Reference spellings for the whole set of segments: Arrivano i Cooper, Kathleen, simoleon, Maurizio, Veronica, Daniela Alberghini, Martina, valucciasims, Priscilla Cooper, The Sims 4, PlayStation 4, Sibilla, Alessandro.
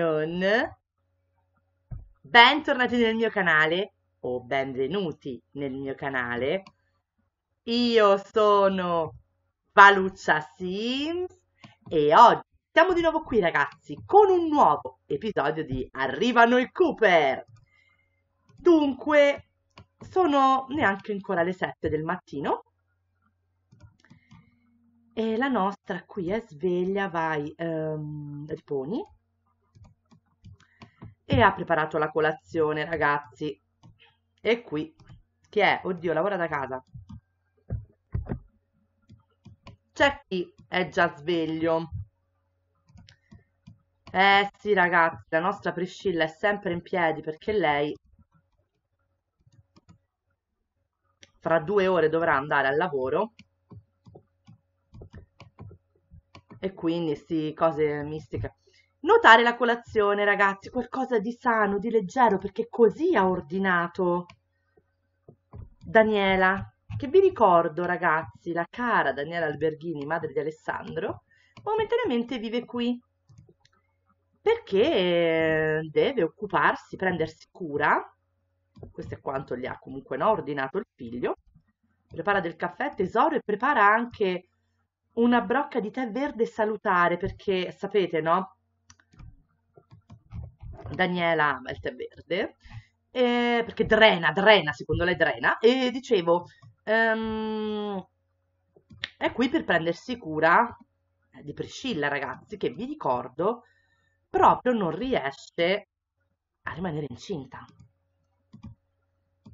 non. Bentornati nel mio canale, o benvenuti nel mio canale. Io sono valucciasims e oggi siamo di nuovo qui, ragazzi, con un nuovo episodio di Arrivano i Cooper. Dunque, sono neanche ancora le 7 del mattino. E la nostra qui è sveglia, vai, riponi, e ha preparato la colazione, ragazzi. E qui, chi è? Oddio, lavora da casa. C'è chi è già sveglio. Eh sì, ragazzi, la nostra Priscilla è sempre in piedi perché lei fra 2 ore dovrà andare al lavoro. E quindi sì, cose mistiche. Notare la colazione, ragazzi, qualcosa di sano, di leggero, perché così ha ordinato Daniela, che vi ricordo, ragazzi, la cara Daniela Alberghini, madre di Alessandro, momentaneamente vive qui perché deve occuparsi, prendersi cura. Questo è quanto gli ha comunque, no, ordinato il figlio. Prepara del caffè, tesoro, e prepara anche una brocca di tè verde salutare, perché sapete, no? Daniela ama il tè verde, perché drena, secondo lei drena. E dicevo, è qui per prendersi cura di Priscilla, ragazzi, che vi ricordo proprio non riesce a rimanere incinta.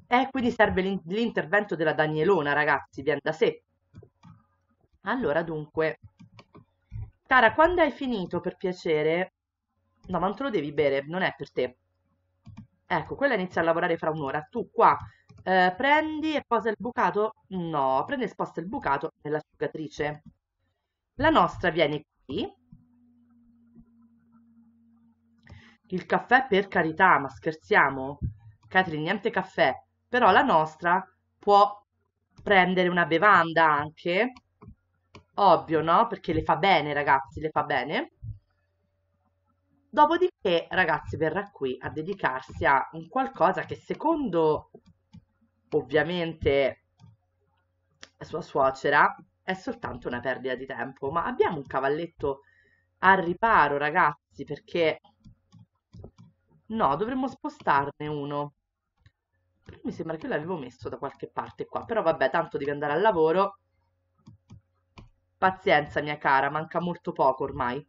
E quindi serve l'intervento della Danielona, ragazzi, viene da sé. Allora, dunque, cara, quando hai finito, per piacere? No, ma non te lo devi bere, non è per te. Ecco, quella inizia a lavorare fra un'ora. Tu qua prendi e posa il bucato? No, prendi e sposta il bucato nell'asciugatrice. La nostra viene qui. Il caffè, per carità, ma scherziamo? Kathleen, niente caffè. Però la nostra può prendere una bevanda anche. Ovvio, no? Perché le fa bene, ragazzi, le fa bene. Dopodiché, ragazzi, verrà qui a dedicarsi a un qualcosa che, secondo ovviamente la sua suocera, è soltanto una perdita di tempo. Ma abbiamo un cavalletto al riparo, ragazzi, perché no, dovremmo spostarne uno. Però mi sembra che l'avevo messo da qualche parte qua. Però vabbè, tanto devi andare al lavoro. Pazienza, mia cara, manca molto poco ormai.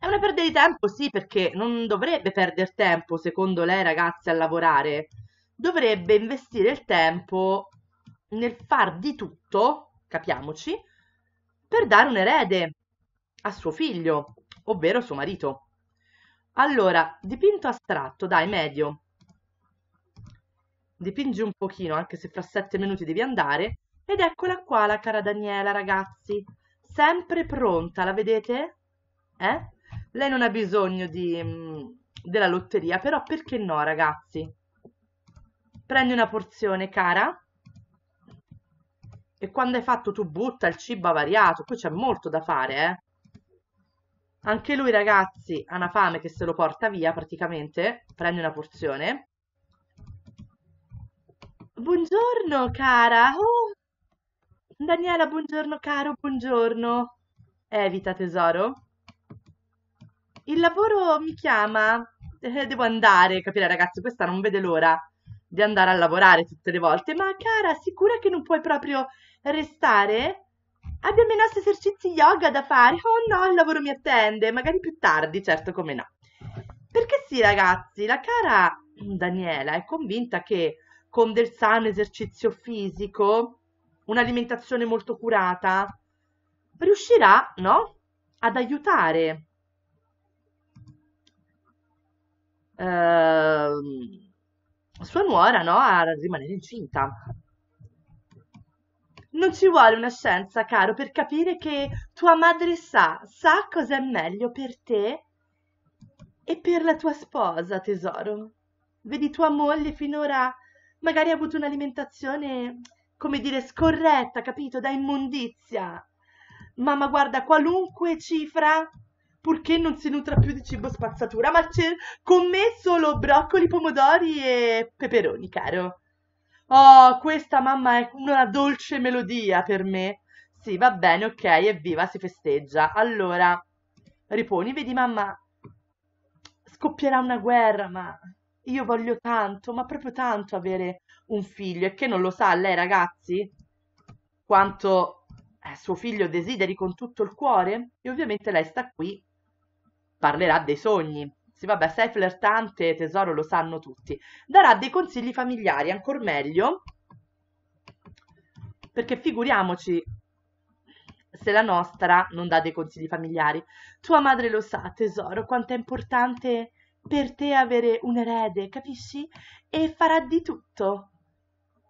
È una perdita di tempo, sì, perché non dovrebbe perdere tempo, secondo lei, ragazzi, a lavorare. Dovrebbe investire il tempo nel far di tutto, capiamoci, per dare un erede a suo figlio, ovvero suo marito. Allora, dipinto astratto, dai, medio. Dipingi un pochino, anche se fra 7 minuti devi andare. Ed eccola qua, la cara Daniela, ragazzi. Sempre pronta, la vedete? Eh? Lei non ha bisogno della lotteria, però perché no, ragazzi? Prendi una porzione, cara, e quando hai fatto tu butta il cibo variato. Qui c'è molto da fare, Anche lui, ragazzi, ha una fame che se lo porta via praticamente. Prendi una porzione. Buongiorno, cara. Oh, Daniela, buongiorno, caro, buongiorno. Evita, tesoro. Il lavoro mi chiama, devo andare, capire, ragazzi, questa non vede l'ora di andare a lavorare tutte le volte. Ma cara, sicura che non puoi proprio restare? Abbiamo i nostri esercizi yoga da fare. Oh no, il lavoro mi attende, magari più tardi, certo, come no. Perché sì, ragazzi, la cara Daniela è convinta che con del sano esercizio fisico, un'alimentazione molto curata, riuscirà, no, ad aiutare sua nuora, no, a rimanere incinta. Non ci vuole una scienza, caro, per capire che tua madre sa cosa è meglio per te e per la tua sposa, tesoro. Vedi, tua moglie finora magari ha avuto un'alimentazione, come dire, scorretta, capito, da immondizia. Mamma guarda qualunque cifra purché non si nutra più di cibo spazzatura, ma c'è con me solo broccoli, pomodori e peperoni, caro. Oh, questa mamma è una dolce melodia per me. Sì, va bene, ok, evviva, si festeggia. Allora, riponi, vedi mamma, scoppierà una guerra, ma io voglio tanto, ma proprio tanto avere un figlio. E che non lo sa lei, ragazzi, quanto suo figlio desideri con tutto il cuore? E ovviamente lei sta qui, parlerà dei sogni. Sì, vabbè, sei flirtante, tesoro, lo sanno tutti. Darà dei consigli familiari, ancor meglio, perché figuriamoci se la nostra non dà dei consigli familiari. Tua madre lo sa, tesoro, quanto è importante per te avere un erede, capisci? E farà di tutto.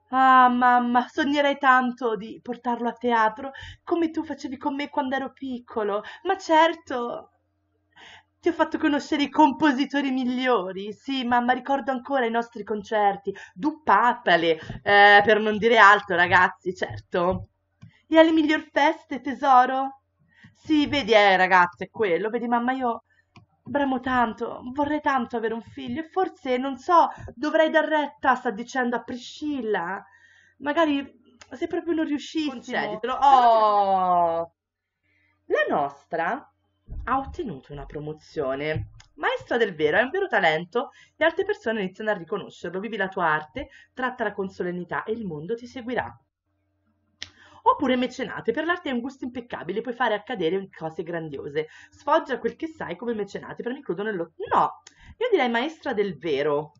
Ah, mamma, sognerei tanto di portarlo a teatro, come tu facevi con me quando ero piccolo. Ma certo, ti ho fatto conoscere i compositori migliori. Sì, mamma, ricordo ancora i nostri concerti. Du papale, per non dire altro, ragazzi, certo. E alle miglior feste, tesoro? Sì, vedi, ragazzi, è quello. Vedi, mamma, io bramo tanto, vorrei tanto avere un figlio, e forse, non so, dovrei dar retta, sta dicendo a Priscilla. Magari, se proprio non riuscissimo... Conceditelo. Oh! La nostra ha ottenuto una promozione. Maestra del vero, è un vero talento, le altre persone iniziano a riconoscerlo. Vivi la tua arte, trattala con solennità e il mondo ti seguirà. Oppure mecenate, per l'arte è un gusto impeccabile, puoi fare accadere cose grandiose. Sfoggia quel che sai come mecenate, però mi includo nello... No, io direi maestra del vero.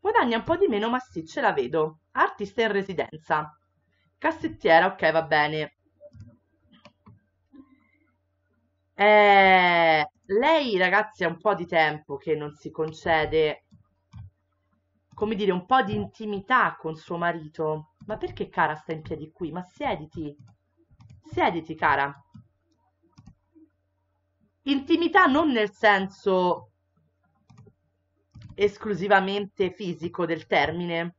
Guadagna un po' di meno, ma sì, ce la vedo. Artista in residenza. Cassettiera, ok, va bene. Lei, ragazzi, è un po' di tempo che non si concede, come dire, un po' di intimità con suo marito. Ma perché, cara, sta in piedi qui? Ma siediti. Siediti, cara. Intimità non nel senso esclusivamente fisico del termine.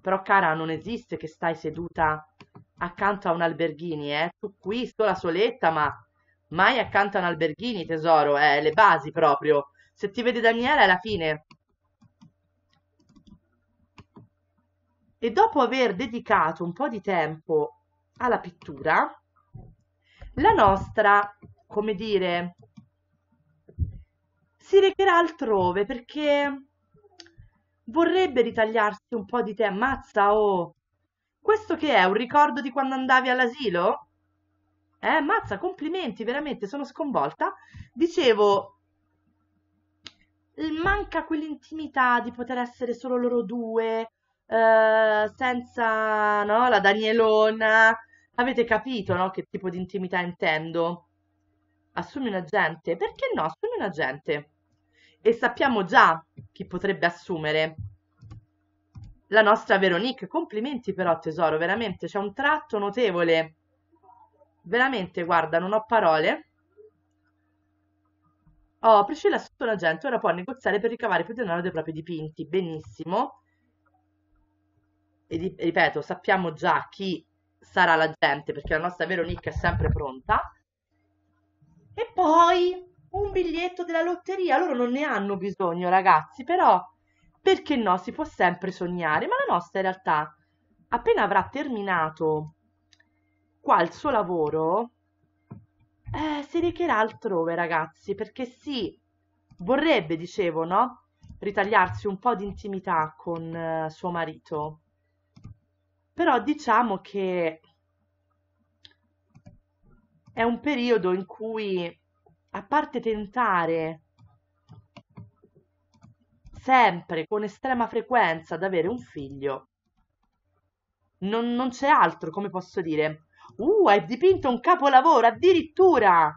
Però, cara, non esiste che stai seduta accanto a un Alberghini, eh? Tu qui, sola soletta, ma mai accanto a un Alberghini, tesoro. Le basi proprio. Se ti vede Daniela è la fine. E dopo aver dedicato un po' di tempo alla pittura, la nostra, come dire, si recherà altrove perché vorrebbe ritagliarsi un po' di te. Ammazza, oh! Questo che è? Un ricordo di quando andavi all'asilo? Ammazza, complimenti, veramente, sono sconvolta. Dicevo... manca quell'intimità di poter essere solo loro due... senza, no, la Danielona. Avete capito, no, che tipo di intimità intendo? Assumi un agente? Perché no? Assumi un agente. E sappiamo già chi potrebbe assumere. La nostra Veronica. Complimenti però, tesoro, veramente c'è un tratto notevole. Veramente, guarda, non ho parole. Oh, Priscilla ha assunto un agente, ora può negoziare per ricavare più denaro dei propri dipinti. Benissimo. E ripeto, sappiamo già chi sarà l'agente, perché la nostra Veronica è sempre pronta. E poi un biglietto della lotteria, loro non ne hanno bisogno, ragazzi, però perché no, si può sempre sognare. Ma la nostra in realtà, appena avrà terminato qua il suo lavoro, si recherà altrove, ragazzi, perché sì, vorrebbe, dicevo, no, ritagliarsi un po' di intimità con suo marito. Però diciamo che è un periodo in cui, a parte tentare sempre, con estrema frequenza, ad avere un figlio, non c'è altro, come posso dire. Hai dipinto un capolavoro, addirittura!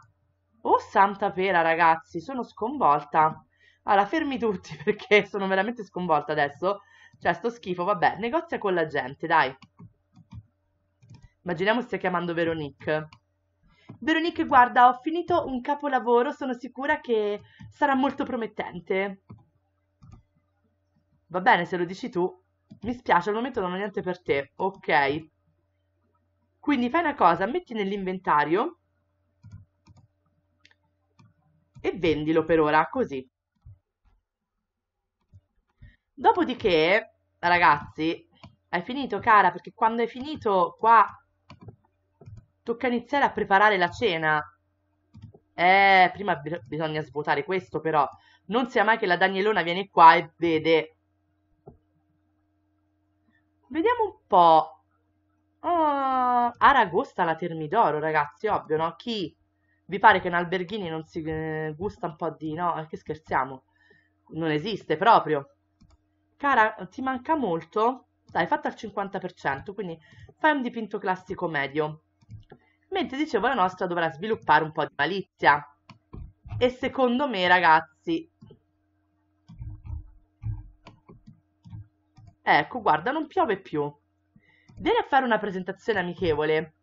Oh, santa pera, ragazzi, sono sconvolta. Allora, fermi tutti, perché sono veramente sconvolta adesso. Cioè, sto schifo, vabbè, negozia con la gente, dai. Immaginiamo stia chiamando Veronique. Veronique, guarda, ho finito un capolavoro, sono sicura che sarà molto promettente. Va bene, se lo dici tu. Mi spiace, al momento non ho niente per te. Ok. Quindi fai una cosa, metti nell'inventario e vendilo per ora così. Dopodiché, ragazzi, hai finito, cara? Perché quando hai finito qua tocca iniziare a preparare la cena. Prima bisogna svuotare questo, però. Non sia mai che la Danielona viene qua e vede. Vediamo un po'. Aragosta la Termidoro, ragazzi, ovvio, no? Chi vi pare che un Alberghini non si gusta un po' di... No, che scherziamo? Non esiste proprio. Cara, ti manca molto? Dai, fatta al 50%, quindi fai un dipinto classico medio. Mentre, dicevo, la nostra dovrà sviluppare un po' di malizia. E secondo me, ragazzi... Ecco, guarda, non piove più. Vieni a fare una presentazione amichevole.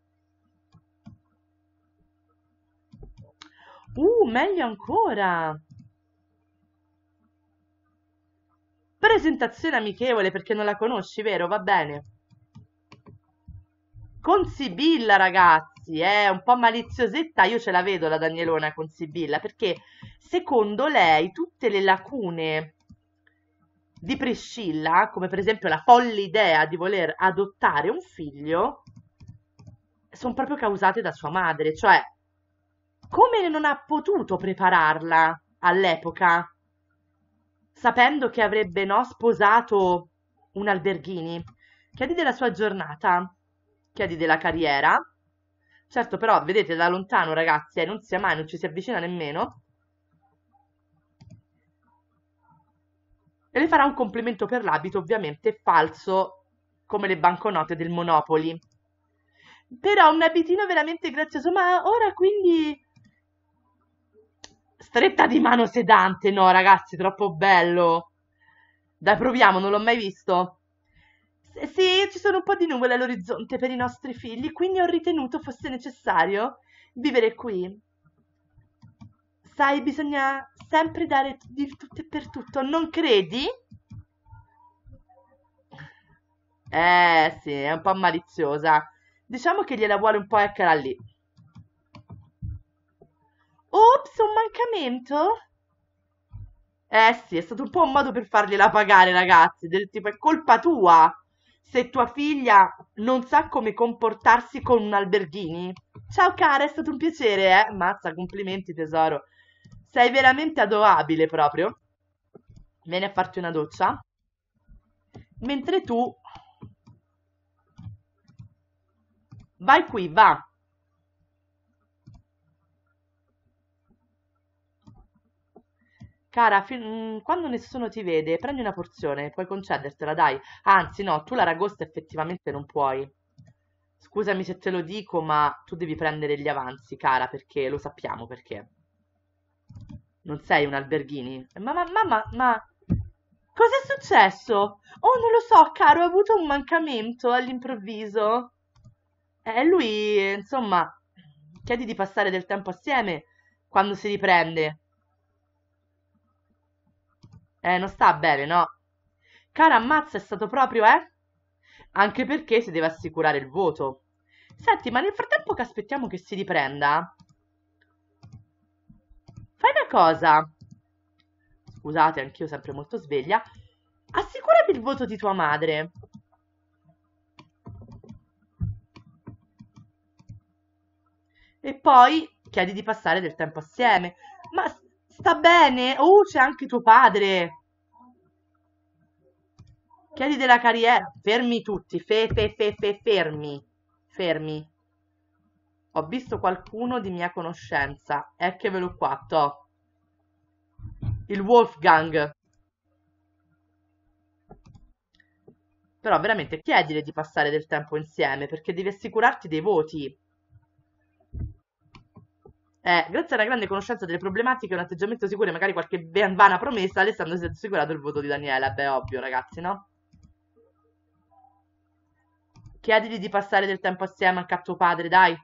Meglio ancora. Presentazione amichevole, perché non la conosci, vero? Va bene. Con Sibilla, ragazzi, è un po' maliziosetta. Io ce la vedo la Danielona con Sibilla, perché secondo lei tutte le lacune di Priscilla, come per esempio la folle idea di voler adottare un figlio, sono proprio causate da sua madre. Cioè, come non ha potuto prepararla all'epoca, sapendo che avrebbe, no, sposato un Alberghini? Chiedi della sua giornata, chiedi della carriera. Certo, però, vedete, da lontano, ragazzi, non sia mai, non ci si avvicina nemmeno. E le farà un complimento per l'abito, ovviamente falso, come le banconote del Monopoli. Però un abitino veramente grazioso, ma ora quindi... Stretta di mano sedante, no ragazzi, troppo bello. Dai, proviamo, non l'ho mai visto. Sì, ci sono un po' di nuvole all'orizzonte per i nostri figli, quindi ho ritenuto fosse necessario vivere qui. Sai, bisogna sempre dare di tutto e per tutto, non credi? Sì, è un po' maliziosa. Diciamo che gliela vuole un po' eccola lì. Ops, un mancamento? Sì, è stato un po' un modo per fargliela pagare, ragazzi, del tipo è colpa tua se tua figlia non sa come comportarsi con un Alberghini. Ciao cara, è stato un piacere, eh? Mazza, complimenti tesoro. Sei veramente adorabile proprio. Vieni a farti una doccia. Mentre tu... Vai qui, va. Cara, quando nessuno ti vede, prendi una porzione, puoi concedertela, dai. Anzi, no, tu l'aragosta effettivamente non puoi. Scusami se te lo dico, ma tu devi prendere gli avanzi, cara, perché lo sappiamo perché. Non sei un Alberghini. Ma cos'è successo? Oh, non lo so, caro, ho avuto un mancamento all'improvviso. Lui, insomma, chiedi di passare del tempo assieme quando si riprende. Non sta bene, no? Cara, ammazza, è stato proprio, eh? Anche perché si deve assicurare il voto. Senti, ma nel frattempo che aspettiamo che si riprenda... Fai una cosa, scusate, anch'io sempre molto sveglia, assicurati il voto di tua madre. E poi chiedi di passare del tempo assieme. Ma sta bene? Oh, c'è anche tuo padre. Chiedi della carriera. Fermi tutti, fermi. Ho visto qualcuno di mia conoscenza. Eccolo qua, to. Il Wolfgang. Però veramente chiedile di passare del tempo insieme, perché devi assicurarti dei voti. Grazie alla grande conoscenza delle problematiche e un atteggiamento sicuro e magari qualche vana promessa, Alessandro si è assicurato il voto di Daniela. Beh, ovvio, ragazzi, no? Chiedigli di passare del tempo assieme anche a tuo padre, dai.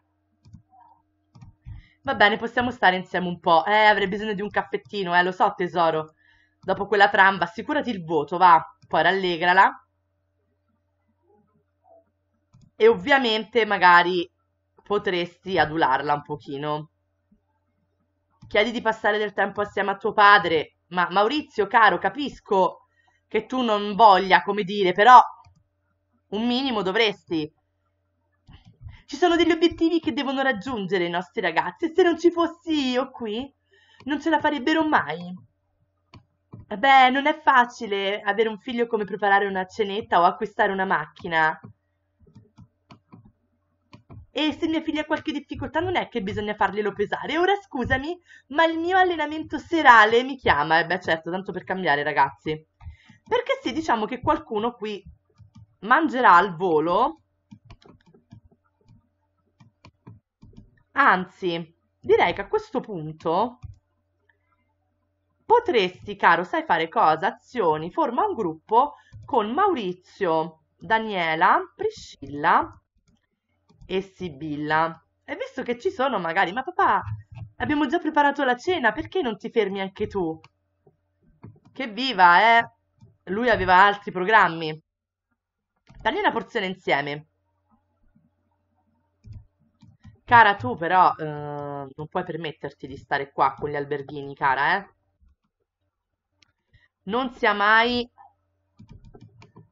Va bene, possiamo stare insieme un po'. Avrei bisogno di un caffettino, lo so tesoro. Dopo quella tramba, assicurati il voto, va. Poi rallegrala. E ovviamente magari potresti adularla un pochino. chiedi di passare del tempo assieme a tuo padre, ma Maurizio, caro, capisco che tu non voglia, come dire, però un minimo dovresti. Ci sono degli obiettivi che devono raggiungere i nostri ragazzi e se non ci fossi io qui non ce la farebbero mai. Beh, non è facile avere un figlio come preparare una cenetta o acquistare una macchina. E se mia figlia ha qualche difficoltà non è che bisogna farglielo pesare. Ora scusami, ma il mio allenamento serale mi chiama. E beh certo, tanto per cambiare ragazzi. Perché sì, diciamo che qualcuno qui mangerà al volo. Anzi, direi che a questo punto potresti, caro, sai fare cosa? Azioni, forma un gruppo con Maurizio, Daniela, Priscilla e Sibilla. E visto che ci sono magari, ma papà, abbiamo già preparato la cena, perché non ti fermi anche tu? Che viva, eh? Lui aveva altri programmi. Tagli una porzione insieme. Cara, tu però non puoi permetterti di stare qua con gli Alberghini, cara, eh? Non sia mai...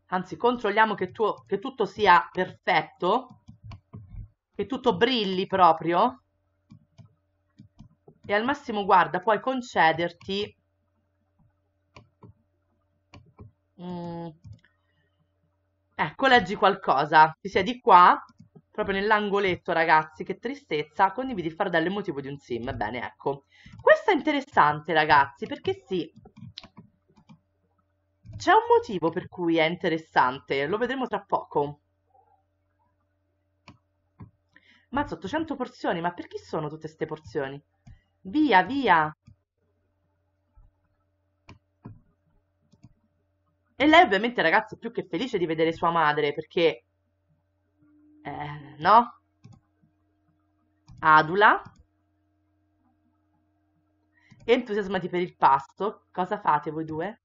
Anzi, controlliamo che tutto sia perfetto. Che tutto brilli proprio, e al massimo guarda puoi concederti ecco, leggi qualcosa, ti siedi qua proprio nell'angoletto, ragazzi, che tristezza. Condividi il fardello emotivo di un sim. Bene, ecco, questo è interessante, ragazzi, perché sì, c'è un motivo per cui è interessante, lo vedremo tra poco. Mazzo, 800 porzioni, ma per chi sono tutte ste porzioni? Via, via! E lei ovviamente, ragazzi, è più che felice di vedere sua madre, perché... no? Adula. Entusiasmati per il pasto. Cosa fate voi due?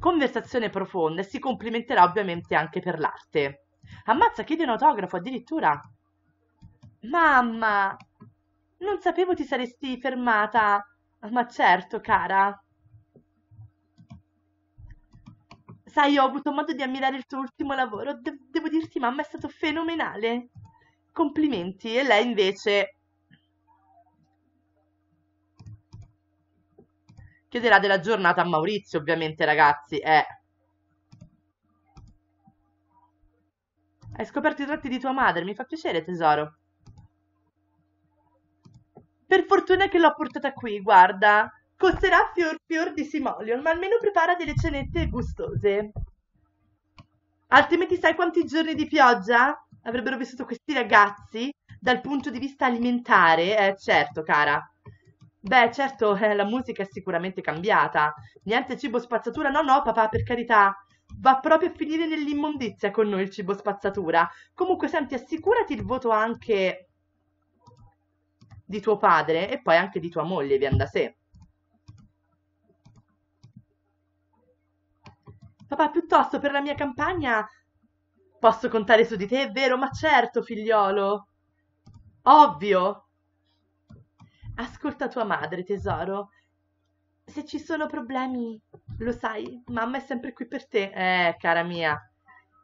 Conversazione profonda, e si complimenterà ovviamente anche per l'arte. Ammazza, chiede un autografo addirittura. Mamma, non sapevo ti saresti fermata. Ma certo, cara. Sai, io ho avuto modo di ammirare il tuo ultimo lavoro. Devo dirti, mamma, è stato fenomenale. Complimenti. E lei invece chiederà della giornata a Maurizio, ovviamente, ragazzi. Hai scoperto i tratti di tua madre, mi fa piacere, tesoro. Per fortuna che l'ho portata qui, guarda. Costerà fior fior di simoleon, ma almeno prepara delle cenette gustose. Altrimenti sai quanti giorni di pioggia avrebbero vissuto questi ragazzi dal punto di vista alimentare? Certo, cara. Beh, certo, la musica è sicuramente cambiata. Niente cibo spazzatura, no, no, papà, per carità. Va proprio a finire nell'immondizia con noi il cibo spazzatura. Comunque, senti, assicurati il voto anche di tuo padre e poi anche di tua moglie, vien da sé. Papà, piuttosto per la mia campagna posso contare su di te, è vero? Ma certo, figliolo. Ovvio. Ascolta tua madre, tesoro. Se ci sono problemi, lo sai, mamma è sempre qui per te. Cara mia,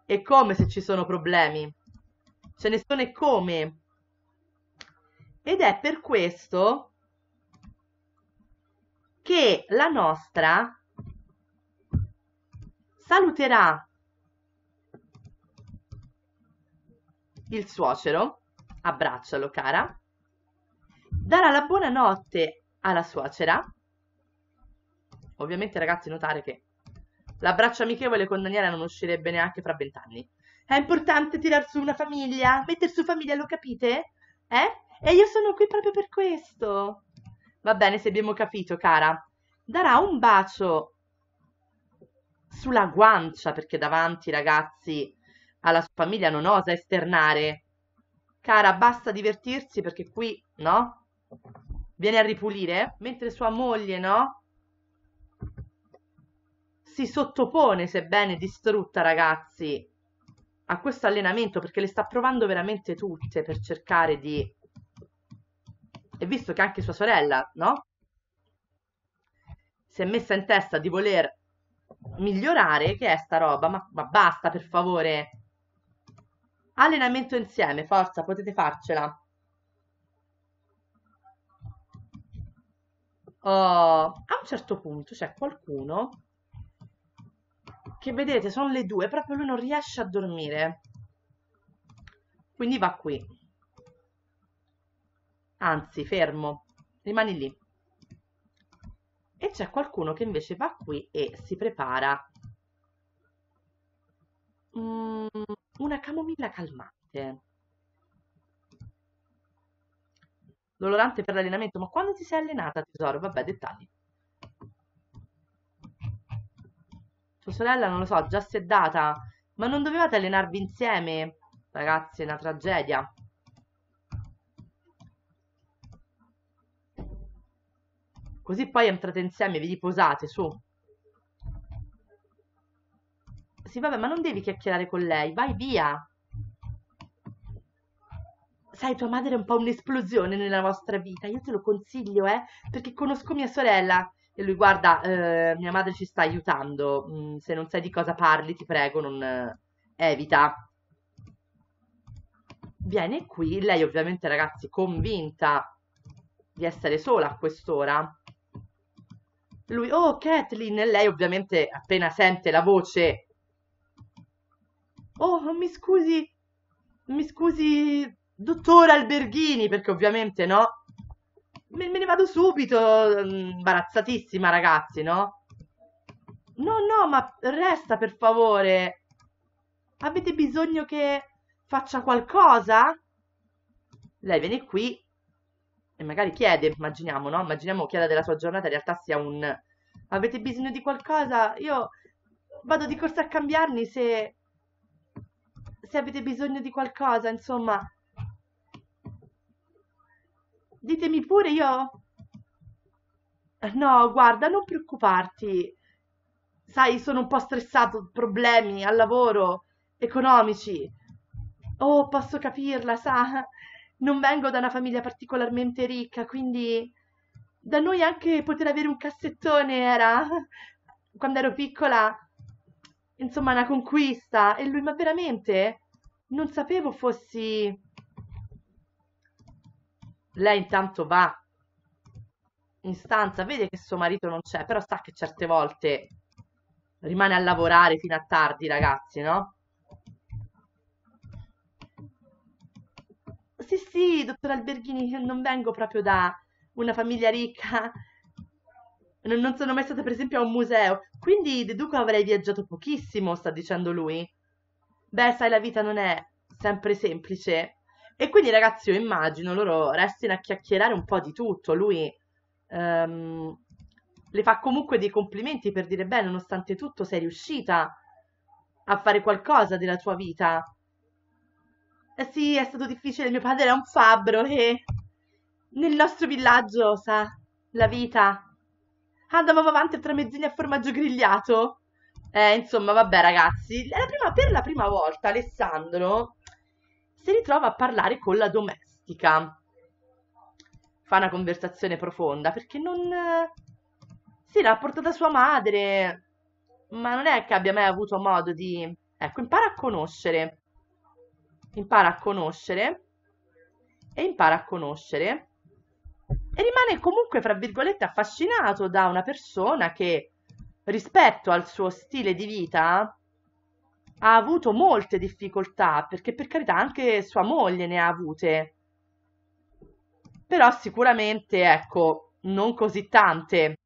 e come se ci sono problemi? Ce ne sono e come? Ed è per questo che la nostra saluterà il suocero, abbraccialo, cara, darà la buonanotte alla suocera. Ovviamente, ragazzi, notare che l'abbraccio amichevole con Daniela non uscirebbe neanche fra 20 anni. È importante tirar su una famiglia, metter su famiglia, lo capite? E io sono qui proprio per questo. Va bene, se abbiamo capito, cara. Darà un bacio sulla guancia, perché davanti, ragazzi, alla sua famiglia non osa esternare. Cara, basta divertirsi, perché qui, no? Viene a ripulire, mentre sua moglie, no? Si sottopone, sebbene distrutta, ragazzi, a questo allenamento, perché le sta provando veramente tutte per cercare di e visto che anche sua sorella, no? Si è messa in testa di voler migliorare, che è sta roba? Ma basta, per favore. Allenamento insieme, forza, potete farcela. A un certo punto c'è qualcuno che, vedete, sono le 2, proprio lui non riesce a dormire, quindi va qui, anzi fermo, rimani lì, e c'è qualcuno che invece va qui e si prepara una camomilla calmante, dolorante per l'allenamento, ma quando ti sei allenata, tesoro? Vabbè, dettagli. Tua sorella, non lo so, già si è data, ma non dovevate allenarvi insieme? Ragazzi, è una tragedia. Così poi entrate insieme, vi riposate, su. Sì, vabbè, ma non devi chiacchierare con lei, vai via. Sai, tua madre è un po' un'esplosione nella vostra vita, io te lo consiglio, perché conosco mia sorella. E lui, guarda, mia madre ci sta aiutando, se non sai di cosa parli, ti prego, non evita. Viene qui, lei ovviamente, ragazzi, convinta di essere sola a quest'ora. Lui, oh, Kathleen, e lei ovviamente appena sente la voce, oh, mi scusi... Dottora Alberghini, perché ovviamente, no? Me ne vado subito, imbarazzatissima, ragazzi, no? No, no, ma resta, per favore. Avete bisogno che faccia qualcosa? Lei viene qui e magari chiede, immaginiamo, no? Immaginiamo chieda della sua giornata, in realtà sia un... Avete bisogno di qualcosa? Io vado di corsa a cambiarmi, se avete bisogno di qualcosa, insomma... Ditemi pure io. No, guarda, non preoccuparti. Sai, sono un po' stressato, problemi al lavoro, economici. Oh, posso capirla, sa. Non vengo da una famiglia particolarmente ricca, quindi da noi anche poter avere un cassettone era, quando ero piccola, insomma, una conquista. E lui, ma veramente? Non sapevo fossi... Lei intanto va in stanza, vede che suo marito non c'è, però sa che certe volte rimane a lavorare fino a tardi, ragazzi, no? Sì, sì, dottor Alberghini, non vengo proprio da una famiglia ricca, non sono mai stata per esempio a un museo, quindi deduco avrei viaggiato pochissimo, sta dicendo lui. Beh, sai, la vita non è sempre semplice. E quindi, ragazzi, io immagino loro restino a chiacchierare un po' di tutto. Lui le fa comunque dei complimenti per dire, beh, nonostante tutto sei riuscita a fare qualcosa della tua vita. Eh sì, è stato difficile, mio padre era un fabbro e nel nostro villaggio, sa, la vita. Andavamo avanti tra mezzini a formaggio grigliato. Insomma, vabbè, ragazzi, per la prima volta Alessandro... si ritrova a parlare con la domestica, fa una conversazione profonda, perché non si l'ha portata sua madre, ma non è che abbia mai avuto modo di, ecco, impara a conoscere e rimane comunque, fra virgolette, affascinato da una persona che, rispetto al suo stile di vita, ha avuto molte difficoltà, perché, per carità, anche sua moglie ne ha avute, però sicuramente, ecco, non così tante.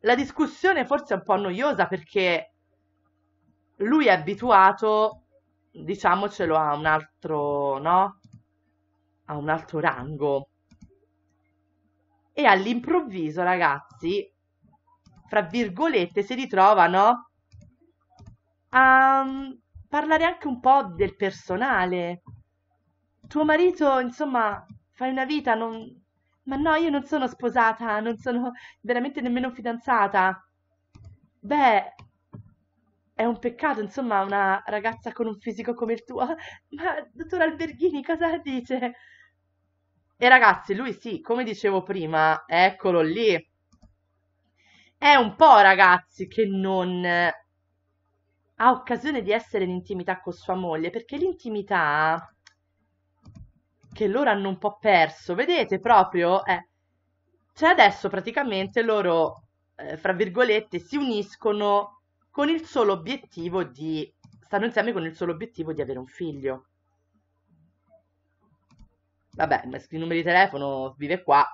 La discussione forse è un po' noiosa, perché lui è abituato, diciamocelo, a un altro, no? A un altro rango. E all'improvviso, ragazzi, fra virgolette, si ritrova, no? A parlare anche un po' del personale. Tuo marito, insomma, fai una vita, non... Ma no, io non sono sposata, non sono veramente nemmeno fidanzata. Beh, è un peccato, insomma, una ragazza con un fisico come il tuo. Ma, dottor Alberghini, cosa dice? E ragazzi, lui sì, come dicevo prima, eccolo lì, è un po', ragazzi, che non ha occasione di essere in intimità con sua moglie, perché l'intimità che loro hanno un po' perso, vedete proprio, cioè adesso praticamente loro, fra virgolette, si uniscono con il solo obiettivo di, stanno insieme con il solo obiettivo di avere un figlio. Vabbè, il numero di telefono vive qua.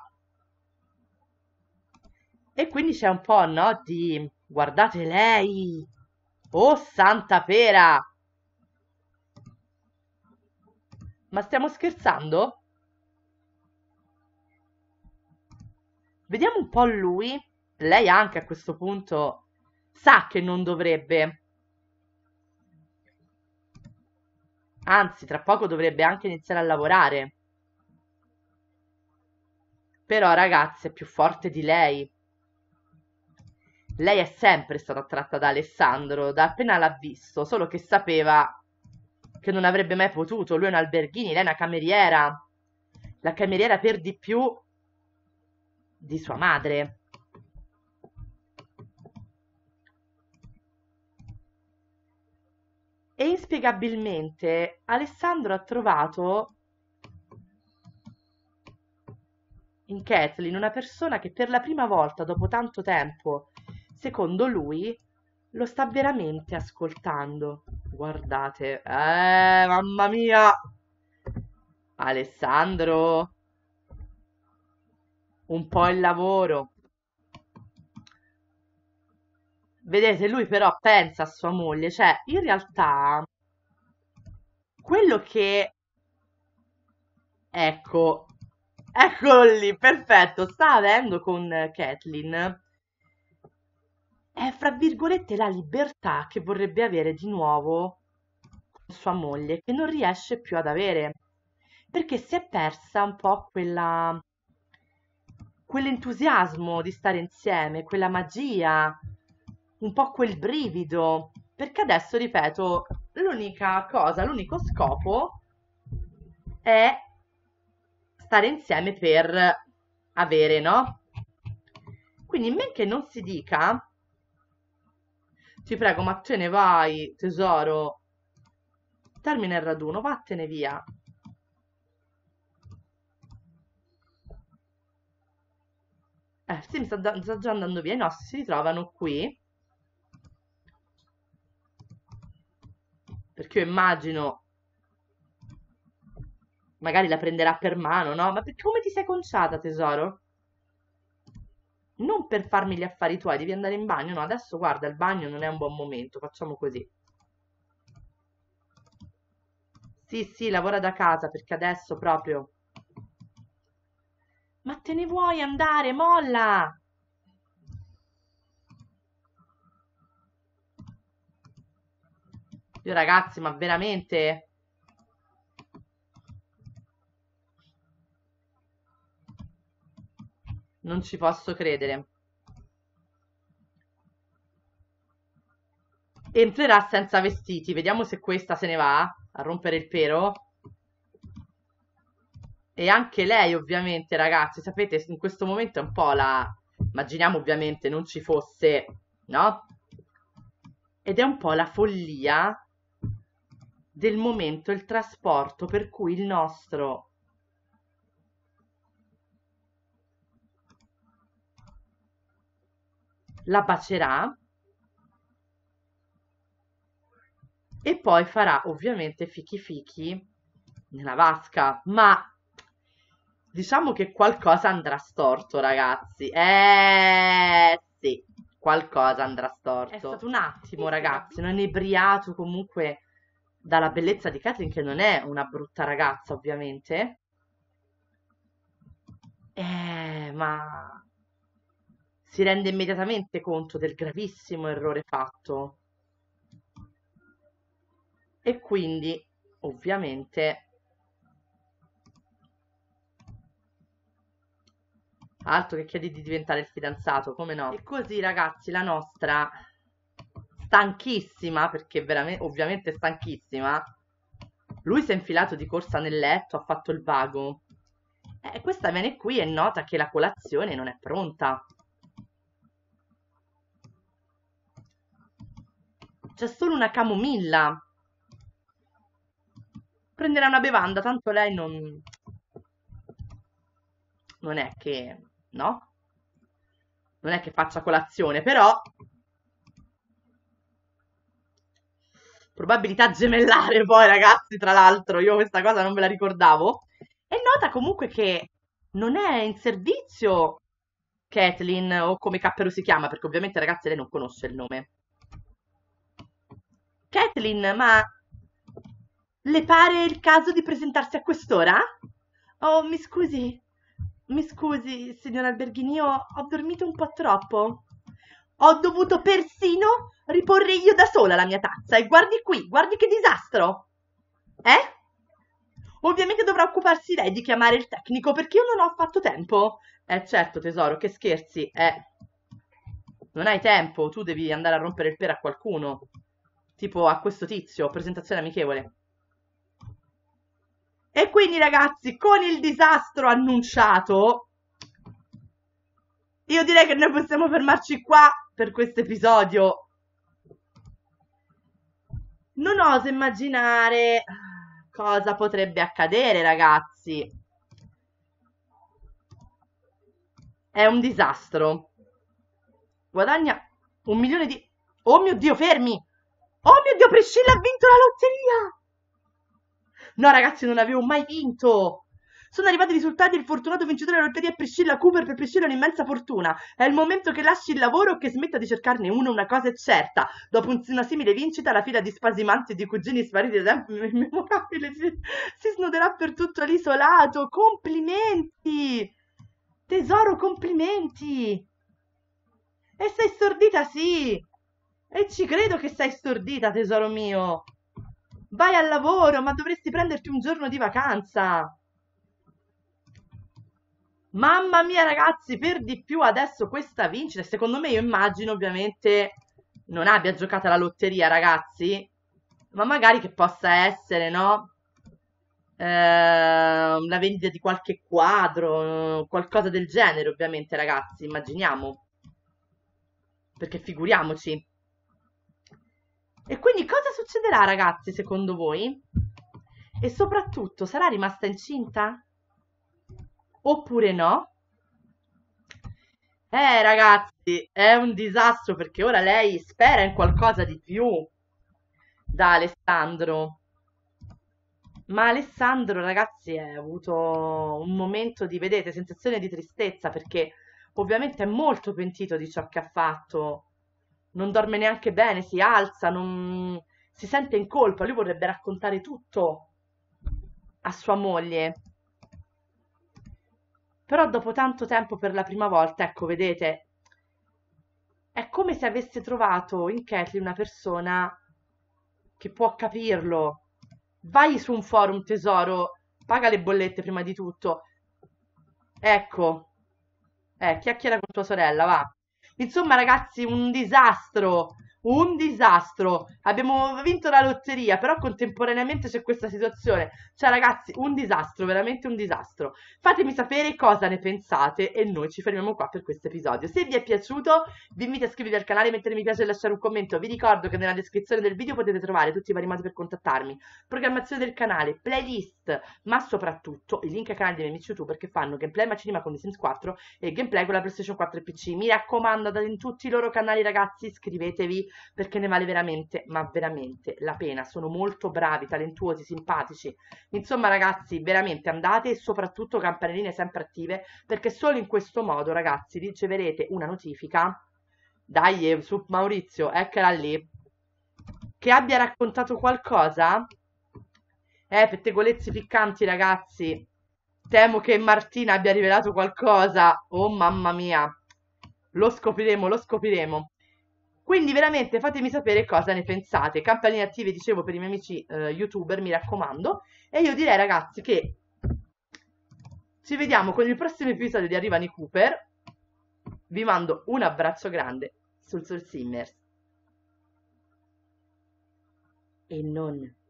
E quindi c'è un po', no, di... Guardate lei! Oh, santa pera! Ma stiamo scherzando? Vediamo un po' lui. Lei anche a questo punto sa che non dovrebbe. Anzi, tra poco dovrebbe anche iniziare a lavorare. Però, ragazzi, è più forte di lei. Lei è sempre stata attratta da Alessandro, da appena l'ha visto, solo che sapeva che non avrebbe mai potuto. Lui è un alberghini, lei è una cameriera. La cameriera per di più di sua madre. E inspiegabilmente Alessandro ha trovato... in Kathleen, una persona che per la prima volta dopo tanto tempo, secondo lui, lo sta veramente ascoltando. Guardate, mamma mia, Alessandro, un po' il lavoro. Vedete, lui però pensa a sua moglie, cioè in realtà quello che, ecco, eccolo lì, perfetto, sta avendo con Kathleen è, fra virgolette, la libertà che vorrebbe avere di nuovo con sua moglie, che non riesce più ad avere, perché si è persa un po' quell'entusiasmo di stare insieme, quella magia, un po' quel brivido, perché adesso, ripeto, l'unica cosa, l'unico scopo è stare insieme per avere, no? Quindi, men che non si dica, ti prego, ma te ne vai, tesoro, termina il raduno, vattene via. Sì, mi sta già andando via, i nostri si ritrovano qui, perché io immagino magari la prenderà per mano, no? Ma perché, come ti sei conciata, tesoro? Non per farmi gli affari tuoi, devi andare in bagno, no? Adesso guarda, il bagno non è un buon momento, facciamo così. Sì, lavora da casa, perché adesso proprio... Ma te ne vuoi andare, molla! Io, ragazzi, ma veramente... non ci posso credere. Entrerà senza vestiti. Vediamo se questa se ne va a rompere il pelo. E anche lei, ovviamente, ragazzi, sapete, in questo momento è un po' la... immaginiamo ovviamente non ci fosse, no? Ed è un po' la follia del momento, il trasporto, per cui il nostro... la bacerà e poi farà ovviamente fichi fichi nella vasca, ma diciamo che qualcosa andrà storto, ragazzi. Sì, qualcosa andrà storto. È stato un attimo, ragazzi, non è inebriato comunque dalla bellezza di Kathleen, che non è una brutta ragazza, ovviamente. Ma... si rende immediatamente conto del gravissimo errore fatto e quindi ovviamente altro che chiedi di diventare il fidanzato, come no? E così, ragazzi, la nostra stanchissima, perché veramente ovviamente stanchissima, lui si è infilato di corsa nel letto, ha fatto il vago Questa viene qui e nota che la colazione non è pronta. C'è solo una camomilla. Prenderà una bevanda, tanto lei non è che, no? Non è che faccia colazione, però probabilità gemellare poi, ragazzi, tra l'altro, io questa cosa non me la ricordavo. E nota comunque che non è in servizio Kathleen, o come cappero si chiama, perché ovviamente, ragazzi, lei non conosce il nome. Kathleen, ma le pare il caso di presentarsi a quest'ora? Oh, mi scusi, signora Alberghini, io ho dormito un po' troppo. Ho dovuto persino riporre io da sola la mia tazza. E guardi qui, guardi che disastro! Eh? Ovviamente dovrà occuparsi lei di chiamare il tecnico, perché io non ho fatto tempo. Certo, tesoro, che scherzi, Non hai tempo, tu devi andare a rompere il pelo a qualcuno. Tipo a questo tizio, presentazione amichevole. E quindi, ragazzi, con il disastro annunciato, io direi che noi possiamo fermarci qua per questo episodio. Non oso immaginare cosa potrebbe accadere, ragazzi. È un disastro. Guadagna 1 milione di... Oh mio Dio, fermi! Oh mio Dio, Priscilla ha vinto la lotteria! No, ragazzi, non avevo mai vinto! Sono arrivati i risultati, il fortunato vincitore della lotteria è Priscilla Cooper, per Priscilla è un'immensa fortuna. È il momento che lasci il lavoro o che smetta di cercarne uno, una cosa è certa. Dopo una simile vincita, la fila di spasimanti e di cugini spariti da sempre memorabile si snoderà per tutto l'isolato. Complimenti! Tesoro, complimenti! E sei stordita, sì! E ci credo che sei stordita, tesoro mio. Vai al lavoro, ma dovresti prenderti un giorno di vacanza. Mamma mia, ragazzi, per di più adesso questa vincita. Secondo me, io immagino, ovviamente, non abbia giocato alla lotteria, ragazzi. Ma magari che possa essere, no? La vendita di qualche quadro, qualcosa del genere, ovviamente, ragazzi. Immaginiamo. Perché figuriamoci. E quindi cosa succederà, ragazzi, secondo voi? E soprattutto, sarà rimasta incinta? Oppure no? Ragazzi, è un disastro, perché ora lei spera in qualcosa di più da Alessandro. Ma Alessandro, ragazzi, ha avuto un momento di, vedete, sensazione di tristezza, perché ovviamente è molto pentito di ciò che ha fatto. Non dorme neanche bene, si alza, non... si sente in colpa. Lui vorrebbe raccontare tutto a sua moglie. Però dopo tanto tempo, per la prima volta, ecco, vedete, è come se avesse trovato in Kathleen una persona che può capirlo. Vai su un forum, tesoro, paga le bollette prima di tutto. Ecco, chiacchiera con tua sorella, va. Insomma, ragazzi, un disastro, un disastro. Abbiamo vinto la lotteria, però contemporaneamente c'è questa situazione. Cioè, ragazzi, un disastro, veramente un disastro. Fatemi sapere cosa ne pensate e noi ci fermiamo qua per questo episodio. Se vi è piaciuto, vi invito a iscrivervi al canale, mettere mi piace e lasciare un commento. Vi ricordo che nella descrizione del video potete trovare tutti i vari modi per contattarmi, programmazione del canale, playlist, ma soprattutto i link ai canali dei miei amici youtuber che fanno gameplay Macinema con The Sims 4 e gameplay con la PlayStation 4 e PC. Mi raccomando, andate in tutti i loro canali, ragazzi, iscrivetevi, perché ne vale veramente, ma veramente la pena. Sono molto bravi, talentuosi, simpatici. Insomma, ragazzi, veramente andate, e soprattutto campanelline sempre attive, perché solo in questo modo, ragazzi, riceverete una notifica. Dai, su Maurizio, eccola lì, che abbia raccontato qualcosa. Pettegolezzi piccanti, ragazzi. Temo che Martina abbia rivelato qualcosa. Oh mamma mia, lo scopriremo, lo scopriremo. Quindi veramente fatemi sapere cosa ne pensate. Campanelline attive, dicevo, per i miei amici youtuber, mi raccomando. E io direi, ragazzi, che ci vediamo con il prossimo episodio di Arrivano i Cooper. Vi mando un abbraccio grande sul Soul Simmers. E non...